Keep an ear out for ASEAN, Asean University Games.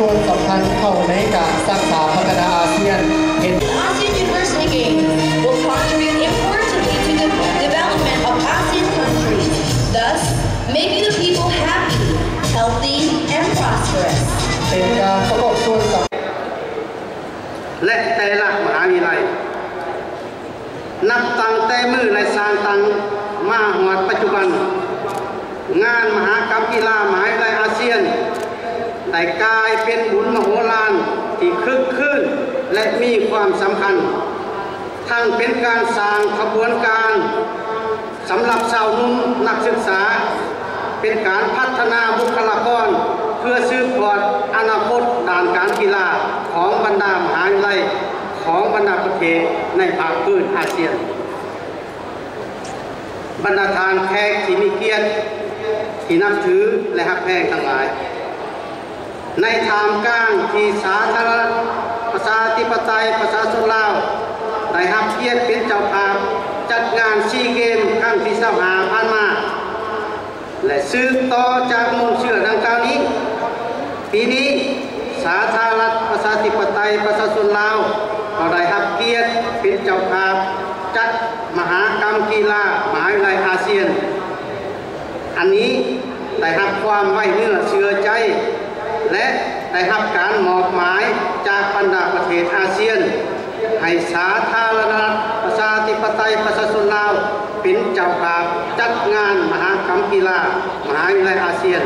ส่วนสำคัญเข้าในการสร้างสรรค์พัฒนาอาเซียน ASEAN University Games will contribute importantly to the development of ASEAN countries, thus making the people happy, healthy, and prosperous. เป็นการประกอบส่วนสำคัญและแต่ละมหาวิทยาลัยนับตั้งแต่มือในสานตังมาหอดปัจจุบันงานมหากรรมกีฬามหาวิทยาลัยอาเซียนได้กลายเป็นบุญมโหฬารที่คึกคืนและมีความสำคัญทั้งเป็นการสร้างขบวนการสำหรับสาวนุ่มนักศึกษาเป็นการพัฒนาบุคลากรเพื่อสืบทอดอนาคตด้านการกีฬาของบรรดามหาวิทยาลัยของบรรดาประเทศในภาคพื้นอาเซียนบรรดาทานแขกที่มีเกียรติที่นับถือและฮักแพงทั้งหลายในทางกลางที่สาธารณรัฐประชาธิปไตยประชาชนลาวได้ฮับเกียรติเป็นเจ้าภาพจัดงานซีเกมส์ครั้งที่25ผ่านมาและซื้อต่อจากมูลเชื่อดังกล่าวนี้ปีนี้สาธารณรัฐประชาธิปไตยประชาชนลาวเราได้ฮับเกียรติเป็นเจ้าภาพจัดมหากรรมกีฬามหาวิทยาลัยอาเซียนอันนี้ได้รับความไว้เนื้อเชื่อใจและได้รับการมอบหมายจากบรรดาประเทศอาเซียนให้สาธารณรัฐประชาธิปไตยประชาชนลาวเป็นเจ้าภาพจัดงานมหากรรมกีฬามหาวิทยาลัยอาเซียน